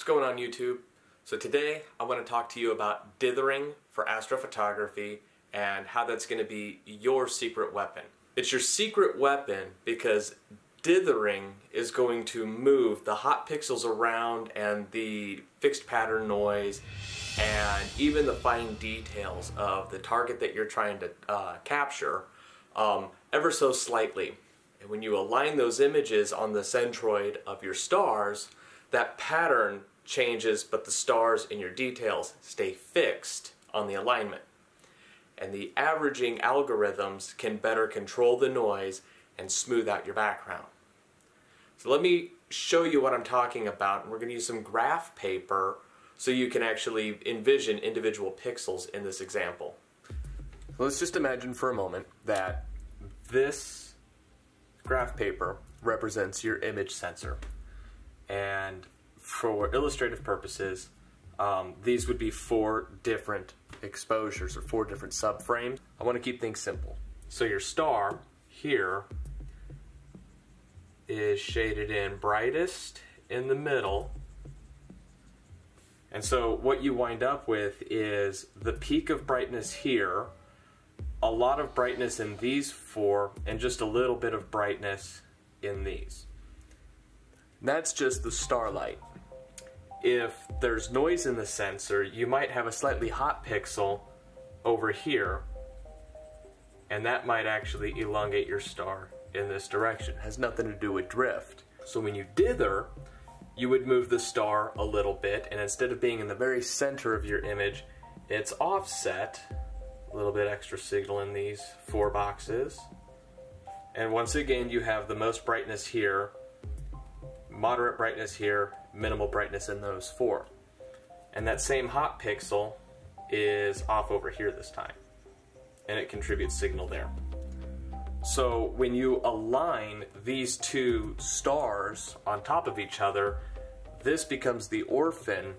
What's going on YouTube? So today I want to talk to you about dithering for astrophotography and how that's going to be your secret weapon. It's your secret weapon because dithering is going to move the hot pixels around and the fixed pattern noise and even the fine details of the target that you're trying to capture ever so slightly. And when you align those images on the centroid of your stars, that pattern changes, but the stars and your details stay fixed on the alignment. And the averaging algorithms can better control the noise and smooth out your background. So let me show you what I'm talking about. We're going to use some graph paper so you can actually envision individual pixels in this example. Let's just imagine for a moment that this graph paper represents your image sensor. And for illustrative purposes, these would be four different exposures or four different subframes. I want to keep things simple. So your star here is shaded in brightest in the middle. And so what you wind up with is the peak of brightness here, a lot of brightness in these four, and just a little bit of brightness in these. That's just the starlight. If there's noise in the sensor, you might have a slightly hot pixel over here, and that might actually elongate your star in this direction. It has nothing to do with drift. So when you dither, you would move the star a little bit, and instead of being in the very center of your image, it's offset. A little bit extra signal in these four boxes. And once again, you have the most brightness here, moderate brightness here, minimal brightness in those four. And that same hot pixel is off over here this time, and it contributes signal there. So when you align these two stars on top of each other, this becomes the orphan,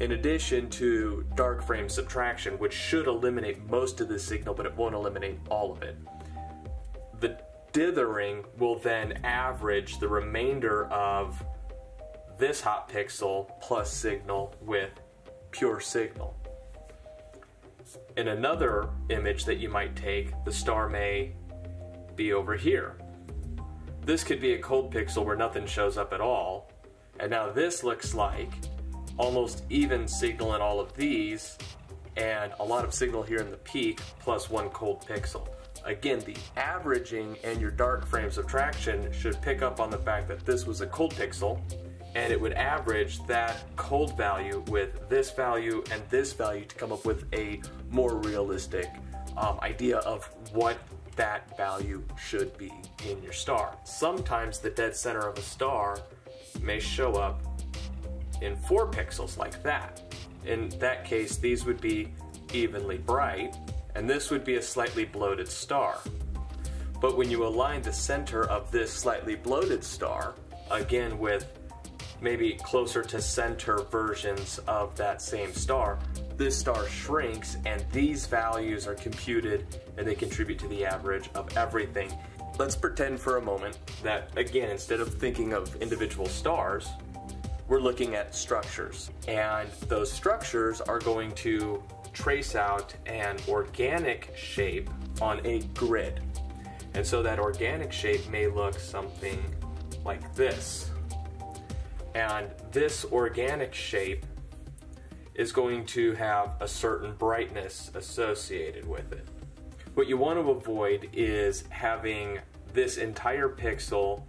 in addition to dark frame subtraction, which should eliminate most of the signal, but it won't eliminate all of it. The dithering will then average the remainder of this hot pixel plus signal with pure signal. In another image that you might take, the star may be over here. This could be a cold pixel where nothing shows up at all, and now this looks like almost even signal in all of these, and a lot of signal here in the peak plus one cold pixel. Again, the averaging and your dark frame subtraction should pick up on the fact that this was a cold pixel, and it would average that cold value with this value and this value to come up with a more realistic idea of what that value should be in your star. Sometimes the dead center of a star may show up in four pixels like that. In that case, these would be evenly bright, and this would be a slightly bloated star. But when you align the center of this slightly bloated star, again with maybe closer to center versions of that same star, this star shrinks, and these values are computed, and they contribute to the average of everything. Let's pretend for a moment that, again, instead of thinking of individual stars, we're looking at structures, and those structures are going to trace out an organic shape on a grid. And so that organic shape may look something like this. And this organic shape is going to have a certain brightness associated with it. What you want to avoid is having this entire pixel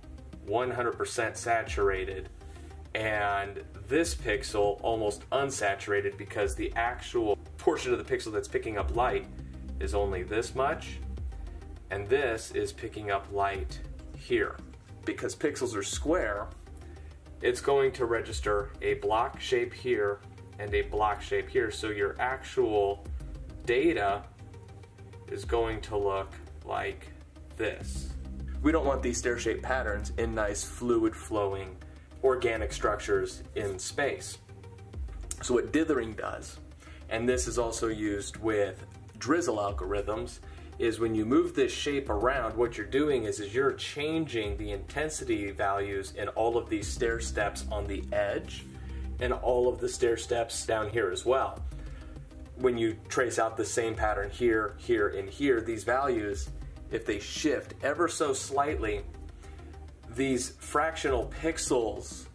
100% saturated and this pixel almost unsaturated, because the actual portion of the pixel that's picking up light is only this much, and this is picking up light here. Because pixels are square, it's going to register a block shape here and a block shape here, so your actual data is going to look like this. We don't want these stair-shaped patterns in nice fluid flowing organic structures in space. So what dithering does, and this is also used with drizzle algorithms, is when you move this shape around, what you're doing is you're changing the intensity values in all of these stair steps on the edge, and all of the stair steps down here as well. When you trace out the same pattern here, here, and here, these values, if they shift ever so slightly, these fractional pixels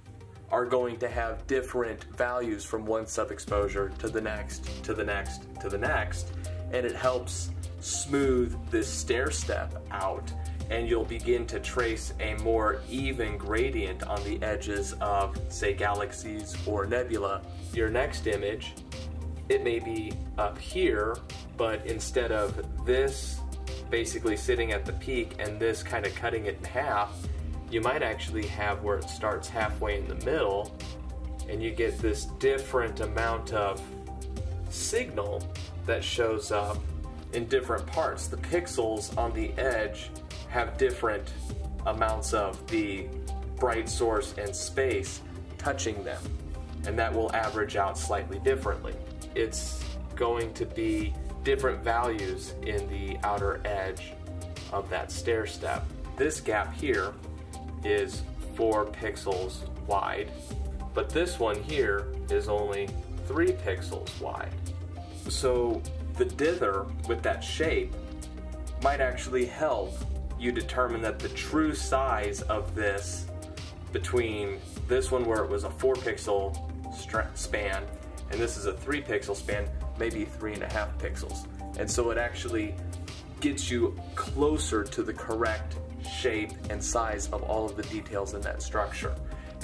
are going to have different values from one sub-exposure to the next, to the next, to the next, and it helps smooth this stair step out, and you'll begin to trace a more even gradient on the edges of, say, galaxies or nebula. Your next image, it may be up here, but instead of this basically sitting at the peak and this kind of cutting it in half, you might actually have where it starts halfway in the middle, and you get this different amount of signal that shows up in different parts. The pixels on the edge have different amounts of the bright source and space touching them, and that will average out slightly differently. It's going to be different values in the outer edge of that stair step. This gap here is 4 pixels wide, but this one here is only 3 pixels wide. So the dither with that shape might actually help you determine that the true size of this, between this one where it was a 4 pixel span and this is a 3 pixel span, maybe 3.5 pixels. And so it actually gets you closer to the correct shape and size of all of the details in that structure.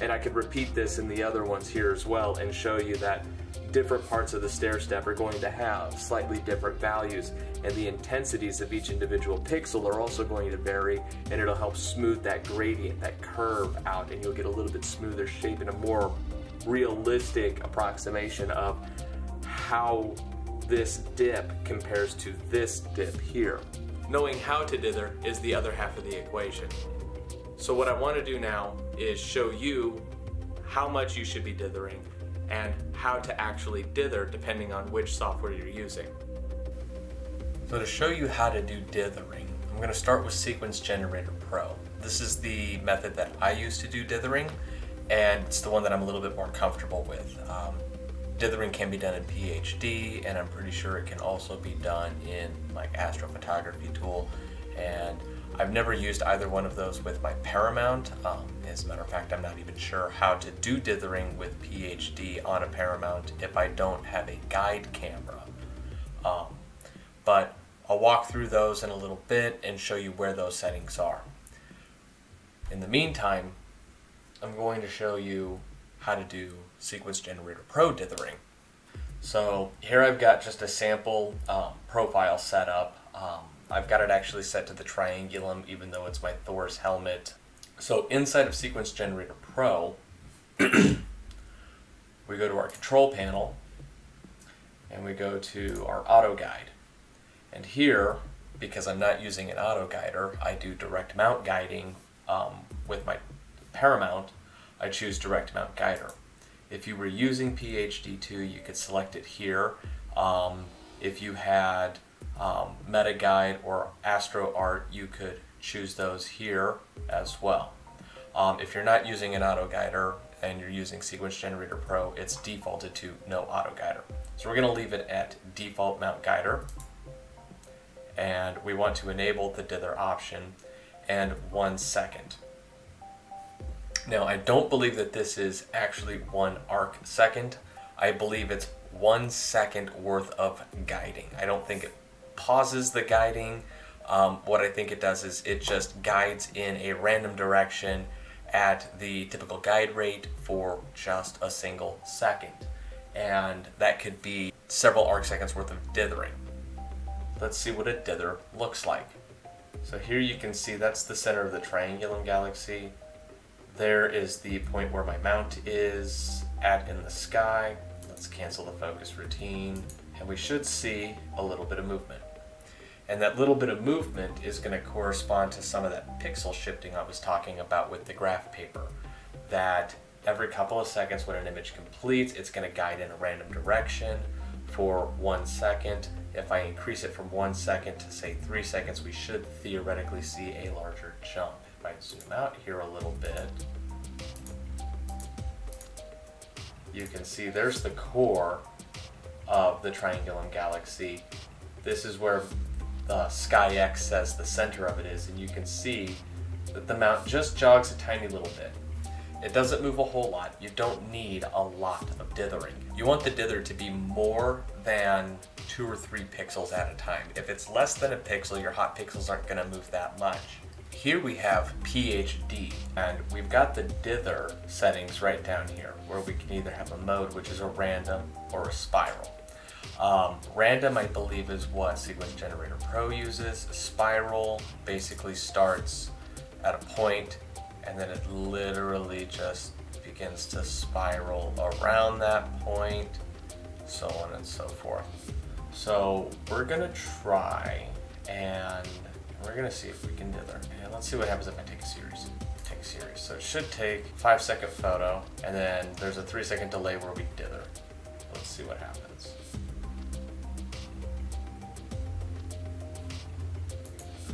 And I could repeat this in the other ones here as well and show you that different parts of the stair step are going to have slightly different values, and the intensities of each individual pixel are also going to vary, and it'll help smooth that gradient, that curve out, and you'll get a little bit smoother shape and a more realistic approximation of how this dip compares to this dip here. Knowing how to dither is the other half of the equation. So what I want to do now is show you how much you should be dithering and how to actually dither depending on which software you're using. So to show you how to do dithering, I'm going to start with Sequence Generator Pro. This is the method that I use to do dithering, and it's the one that I'm a little bit more comfortable with. Dithering can be done in PHD, and I'm pretty sure it can also be done in like astrophotography tool, and I've never used either one of those with my Paramount. As a matter of fact, I'm not even sure how to do dithering with PHD on a Paramount if I don't have a guide camera. But I'll walk through those in a little bit and show you where those settings are. In the meantime, I'm going to show you how to do Sequence Generator Pro dithering. So here I've got just a sample profile set up. I've got it actually set to the Triangulum, even though it's my Thor's helmet. So inside of Sequence Generator Pro, we go to our control panel, and we go to our auto guide. And here, because I'm not using an auto guider, I do direct mount guiding with my Paramount. I choose direct mount guider. If you were using PHD2, you could select it here. If you had Meta Guide or Astro Art, you could choose those here as well. If you're not using an auto guider and you're using Sequence Generator Pro, it's defaulted to no auto guider. So we're going to leave it at default mount guider, and we want to enable the dither option and 1 second. Now I don't believe that this is actually 1 arc second. I believe it's 1 second worth of guiding. I don't think it pauses the guiding. What I think it does is it just guides in a random direction at the typical guide rate for just a single second, and that could be several arc seconds worth of dithering. Let's see what a dither looks like. So here you can see that's the center of the Triangulum Galaxy. There is the point where my mount is at in the sky. Let's cancel the focus routine, and we should see a little bit of movement. And that little bit of movement is going to correspond to some of that pixel shifting I was talking about with the graph paper, that every couple of seconds when an image completes, it's going to guide in a random direction for 1 second. If I increase it from 1 second to say 3 seconds, we should theoretically see a larger jump. If I zoom out here a little bit, you can see there's the core of the Triangulum Galaxy. This is where the SkyX says the center of it is, and you can see that the mount just jogs a tiny little bit. It doesn't move a whole lot. You don't need a lot of dithering. You want the dither to be more than 2 or 3 pixels at a time. If it's less than a pixel, your hot pixels aren't gonna move that much. Here we have PHD, and we've got the dither settings right down here, where we can either have a mode, which is a random, or a spiral. Random, I believe, is what Sequence Generator Pro uses. A spiral basically starts at a point, and then it literally just begins to spiral around that point, so on and so forth. So we're gonna try, and we're gonna see if we can dither. And let's see what happens if I take a series. So it should take 5-second photo, and then there's a 3-second delay where we dither. Let's see what happens.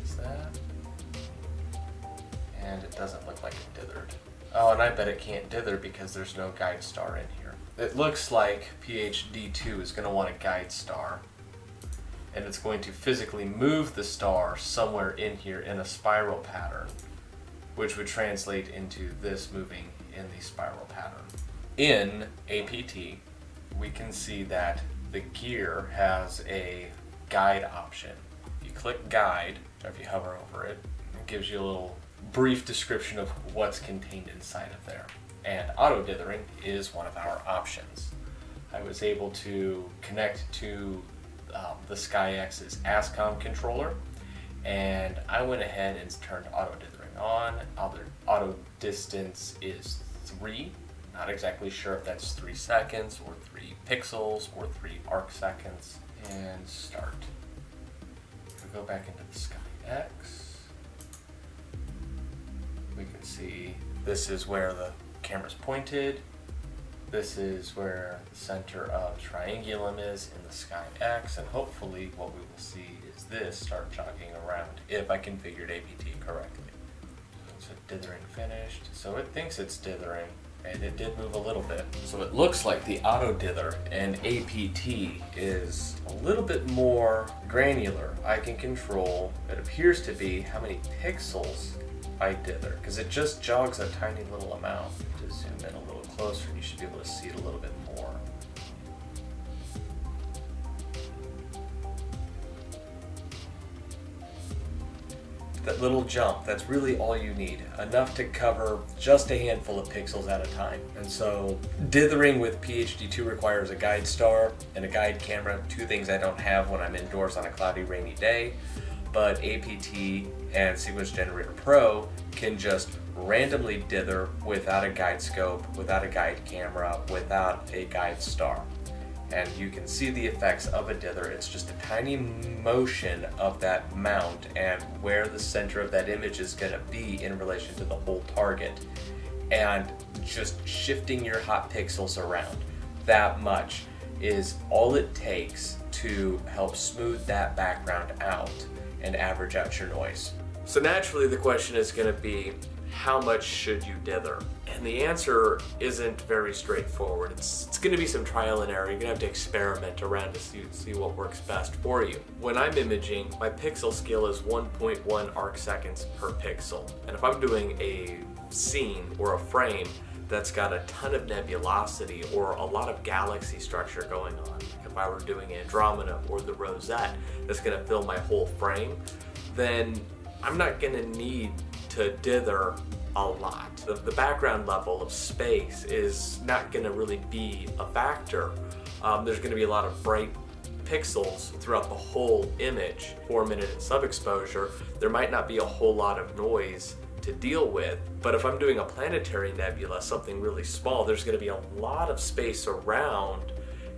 Is that? And it doesn't look like it dithered. Oh, and I bet it can't dither because there's no guide star in here. It looks like PHD2 is gonna want a guide star, and it's going to physically move the star somewhere in here in a spiral pattern, which would translate into this moving in the spiral pattern. In APT, we can see that the gear has a guide option. If you click guide, or if you hover over it, it gives you a little brief description of what's contained inside of there. And auto dithering is one of our options. I was able to connect to the SkyX's ASCOM controller, and I went ahead and turned auto dithering on. Auto distance is 3. Not exactly sure if that's 3 seconds or 3 pixels or 3 arc seconds. And start. We'll go back into the SkyX. We can see this is where the camera's pointed. This is where the center of Triangulum is in the SkyX, and hopefully what we will see is this start jogging around if I configured APT correctly. So dithering finished. So it thinks it's dithering, and it did move a little bit. So it looks like the auto dither and APT is a little bit more granular. I can control, it appears to be, how many pixels I dither, because it just jogs a tiny little amount. To zoom in a little closer, you should be able to see it a little bit more. That little jump, that's really all you need. Enough to cover just a handful of pixels at a time. And so dithering with PHD2 requires a guide star and a guide camera, 2 things I don't have when I'm indoors on a cloudy, rainy day. But APT and Sequence Generator Pro can just randomly dither without a guide scope, without a guide camera, without a guide star. And you can see the effects of a dither. It's just a tiny motion of that mount and where the center of that image is going to be in relation to the whole target. And just shifting your hot pixels around that much is all it takes to help smooth that background out and average out your noise. So naturally the question is going to be, how much should you dither? And the answer isn't very straightforward. It's going to be some trial and error. You're going to have to experiment around to see what works best for you. When I'm imaging, my pixel scale is 1.1 arc seconds per pixel. And if I'm doing a scene or a frame that's got a ton of nebulosity or a lot of galaxy structure going on, if I were doing Andromeda or the Rosette that's going to fill my whole frame, then I'm not going to need to dither a lot. The background level of space is not going to really be a factor. There's going to be a lot of bright pixels throughout the whole image. 4 minute and sub-exposure, there might not be a whole lot of noise to deal with, but if I'm doing a planetary nebula, something really small, there's going to be a lot of space around,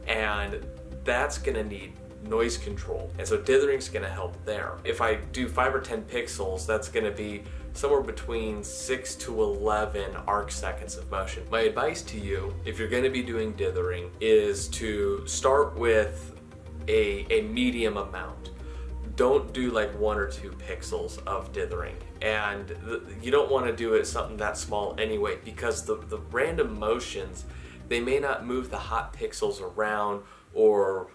and that's going to need noise control. And so dithering is going to help there. If I do 5 or 10 pixels, that's going to be somewhere between 6 to 11 arc seconds of motion. My advice to you, if you're going to be doing dithering, is to start with a medium amount. Don't do like 1 or 2 pixels of dithering. And you don't want to do it something that small anyway, because the random motions they may not move the hot pixels around or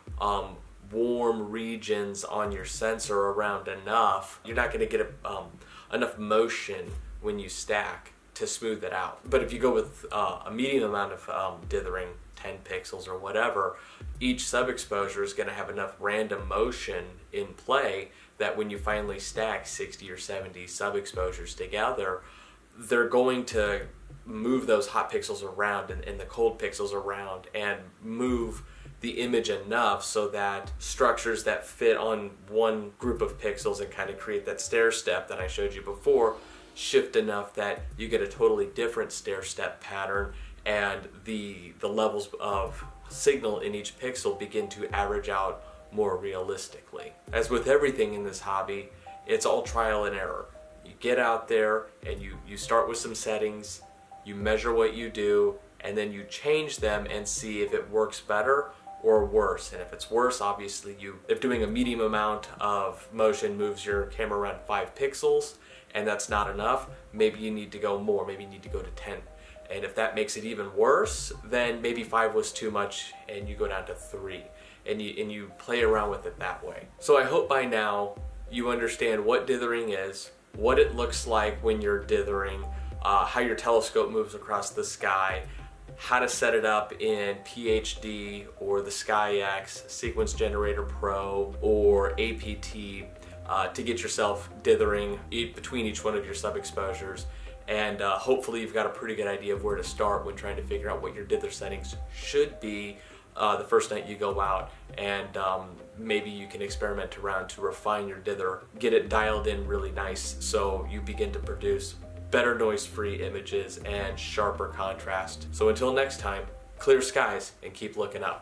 warm regions on your sensor around enough. You're not going to get enough motion when you stack to smooth it out. But if you go with a medium amount of dithering, 10 pixels or whatever, each sub-exposure is going to have enough random motion in play that when you finally stack 60 or 70 sub-exposures together, they're going to move those hot pixels around and the cold pixels around and move the image enough so that structures that fit on one group of pixels and kind of create that stair step that I showed you before shift enough that you get a totally different stair step pattern, and the levels of signal in each pixel begin to average out more realistically. As with everything in this hobby, it's all trial and error. You get out there and you start with some settings, you measure what you do, and then you change them and see if it works better or worse. And if it's worse, obviously if doing a medium amount of motion moves your camera around 5 pixels and that's not enough, maybe you need to go more, maybe you need to go to 10. And if that makes it even worse, then maybe 5 was too much and you go down to 3 and you play around with it that way. So I hope by now you understand what dithering is, what it looks like when you're dithering, how your telescope moves across the sky, how to set it up in PHD or the SkyX, Sequence Generator Pro, or APT to get yourself dithering between each one of your sub-exposures. And hopefully you've got a pretty good idea of where to start when trying to figure out what your dither settings should be the first night you go out, and maybe you can experiment around to refine your dither, get it dialed in really nice so you begin to produce better noise-free images and sharper contrast. So until next time, clear skies and keep looking up.